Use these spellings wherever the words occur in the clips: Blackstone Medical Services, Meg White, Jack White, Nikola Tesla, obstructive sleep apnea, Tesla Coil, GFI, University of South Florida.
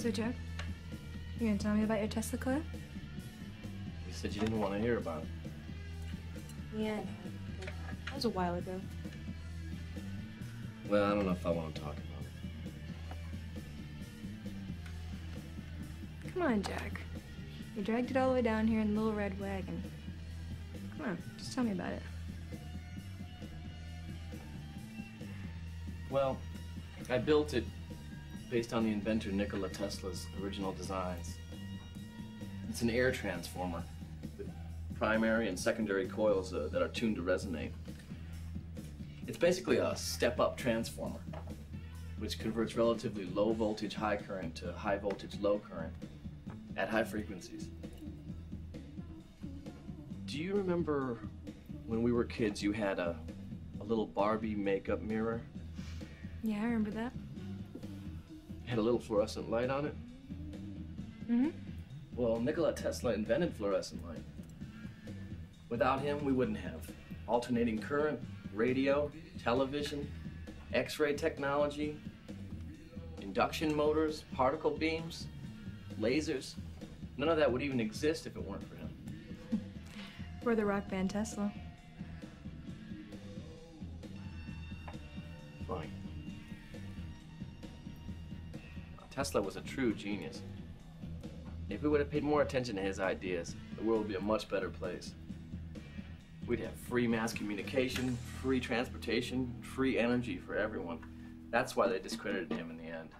So, Joe, you gonna tell me about your Tesla coil? You said you didn't want to hear about it. Yeah, that was a while ago. Well, I don't know if I want to talk about it. Come on, Jack. You dragged it all the way down here in the little red wagon. Come on, just tell me about it. Well, I built it based on the inventor Nikola Tesla's original designs. It's an air transformer with primary and secondary coils that are tuned to resonate. It's basically a step-up transformer, which converts relatively low voltage high current to high voltage low current at high frequencies. Do you remember when we were kids you had a little Barbie makeup mirror? Yeah, I remember that. It had a little fluorescent light on it? Mm-hmm. Well, Nikola Tesla invented fluorescent light. Without him, we wouldn't have alternating current, radio, television, X-ray technology, induction motors, particle beams, lasers. None of that would even exist if it weren't for him. We're the rock band Tesla. Fine. Tesla was a true genius. If we would have paid more attention to his ideas, the world would be a much better place. We'd have free mass communication, free transportation, free energy for everyone. That's why they discredited him in the end,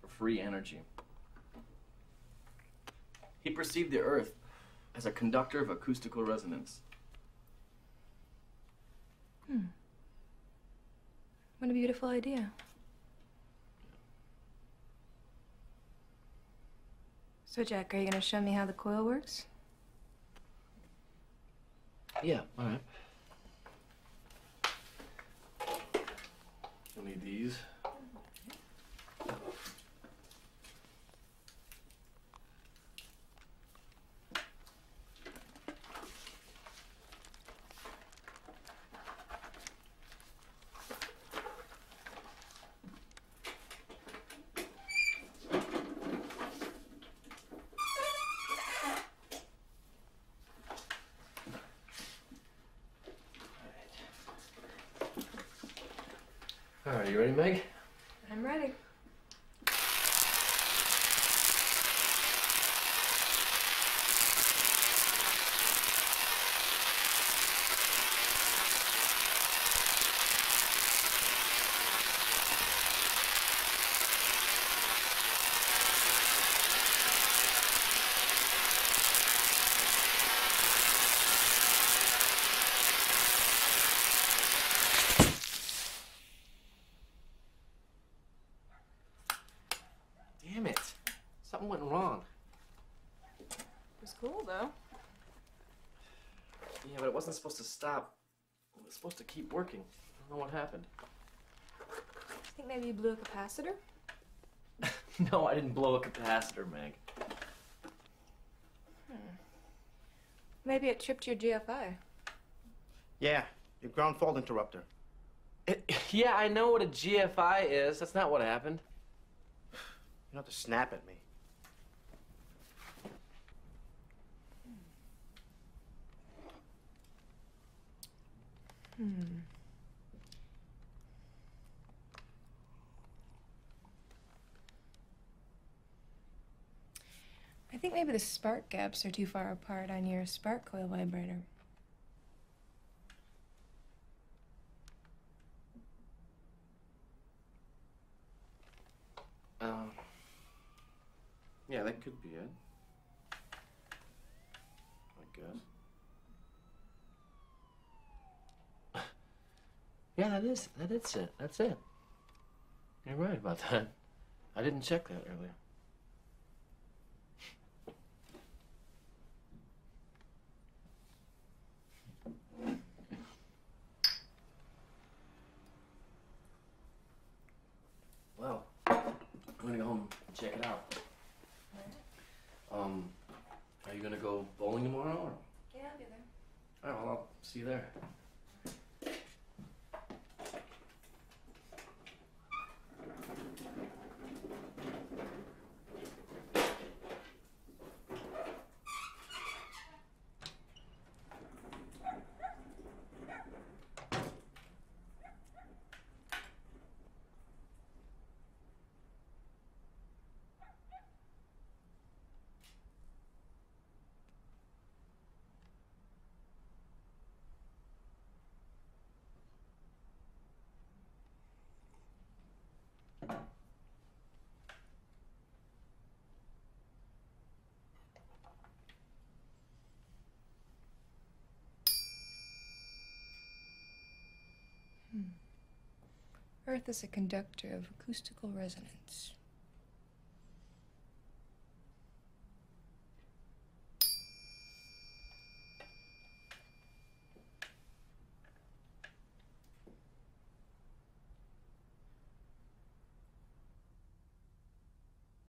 for free energy. He perceived the Earth as a conductor of acoustical resonance. What a beautiful idea. So, Jack, are you going to show me how the coil works? Yeah, all right. You'll need these. Okay. All right, you ready, Meg? I'm ready. Damn it. Something went wrong. It was cool, though. Yeah, but it wasn't supposed to stop. It was supposed to keep working. I don't know what happened. I think maybe you blew a capacitor? No, I didn't blow a capacitor, Meg. Maybe it tripped your GFI. Yeah, your ground fault interrupter. Yeah, I know what a GFI is. That's not what happened. You don't have to snap at me. I think maybe the spark gaps are too far apart on your spark coil vibrator. Yeah, that could be it, I guess. Yeah, that is it, that's it. You're right about that. I didn't check that earlier. Well, I'm gonna go home and check it out. Are you gonna go bowling tomorrow? Or? Yeah, I'll be there. All right, well, I'll see you there. Earth is a conductor of acoustical resonance.